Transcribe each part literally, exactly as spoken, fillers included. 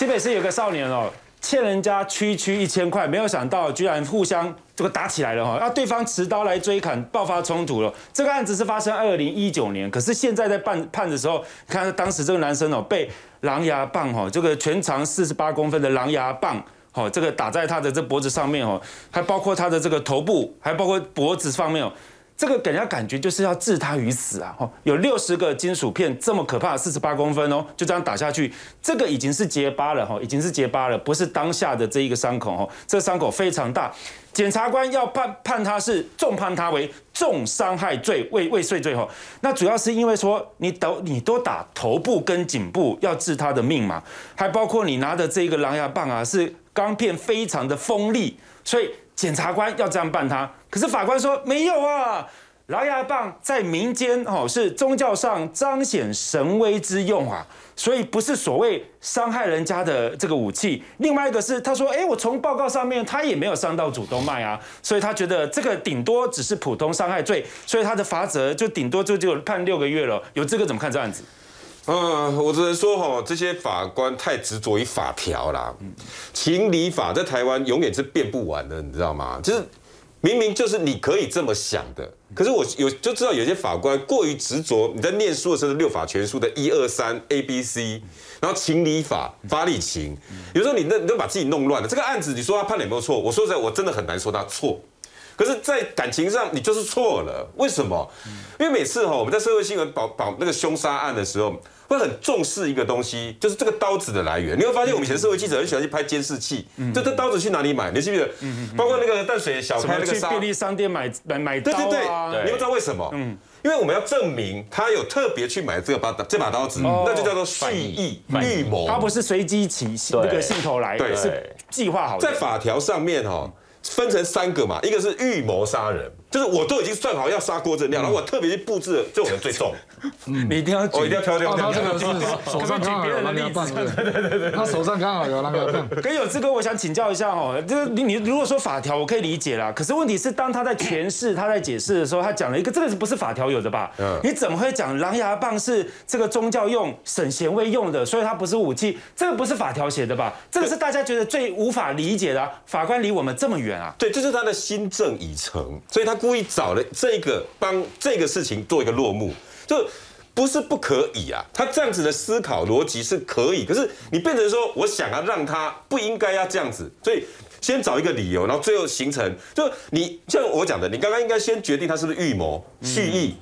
新北市有个少年哦，欠人家区区一千块，没有想到居然互相这个打起来了哈、哦，那对方持刀来追砍，爆发冲突了。这个案子是发生二零一九年，可是现在在判判的时候，看当时这个男生哦被狼牙棒哈、哦，这个全长四十八公分的狼牙棒。 好，这个打在他的这脖子上面哦，还包括他的这个头部，还包括脖子上面哦，这个给人家感觉就是要置他于死啊！有六十个金属片这么可怕，四十八公分哦，就这样打下去，这个已经是结疤了哈，已经是结疤了，不是当下的这一个伤口哦，这伤口非常大。检察官要判判他是重判他为重伤害罪未未遂罪哈，那主要是因为说你打你多打头部跟颈部要置他的命嘛，还包括你拿的这个狼牙棒啊是。 钢片非常的锋利，所以检察官要这样办他。可是法官说没有啊，狼牙棒在民间哦是宗教上彰显神威之用啊，所以不是所谓伤害人家的这个武器。另外一个是他说，哎，我从报告上面他也没有伤到主动脉啊，所以他觉得这个顶多只是普通伤害罪，所以他的罚则就顶多就就判六个月了。有这个怎么看这案子？ 呃，我只能说哈，这些法官太执着于法条啦，情理法在台湾永远是变不完的，你知道吗？就是明明就是你可以这么想的，可是我有就知道有些法官过于执着。你在念书的时候，六法全书的一二三 A B C， 然后情理法法理情，有时候你那你都把自己弄乱了。这个案子你说他判了有没有错？我说实在，我真的很难说他错。 可是，在感情上你就是错了，为什么？因为每次哈、喔、我们在社会新闻保保那个凶杀案的时候，会很重视一个东西，就是这个刀子的来源。你会发现，我们以前社会记者很喜欢去拍监视器，这这刀子去哪里买？你记不记得？包括那个淡水小开那个去便利商店买买买刀、啊、对对对，你不知道为什么？嗯，因为我们要证明他有特别去买这个把这把刀子，那就叫做蓄意预谋。他不是随机起那个兴头来，对，是计划好的。在法条上面哈、喔。 分成三个嘛，一个是预谋杀人，就是我都已经算好要杀郭正亮，然后我特别去布置，这种人最重。你一定要，我一定要挑掉。他这个是手上刚好有那个棒，对对对，他手上刚好有那个棒。可有志哥，我想请教一下哦，就是你你如果说法条，我可以理解啦。可是问题是，当他在诠释、他在解释的时候，他讲了一个这个不是法条有的吧？你怎么会讲狼牙棒是这个宗教用、省贤位用的，所以它不是武器？这个不是法条写的吧？这个是大家觉得最无法理解的、啊。法官离我们这么远。 对，这是他的心证已成，所以他故意找了这个帮这个事情做一个落幕，就不是不可以啊。他这样子的思考逻辑是可以，可是你变成说，我想要让他不应该要这样子，所以先找一个理由，然后最后形成，就你像我讲的，你刚刚应该先决定他是不是预谋、蓄意、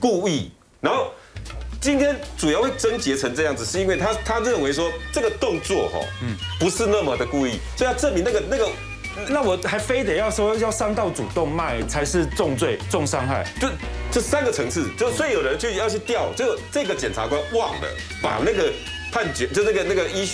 故意，然后。 今天主要会纠结成这样子，是因为他他认为说这个动作哈，嗯，不是那么的故意，所以要证明那个那个，那我还非得要说要伤到主动脉才是重罪重伤害，就这三个层次，就所以有人就要去调，就这个检察官忘了把那个判决，就那个那个医学。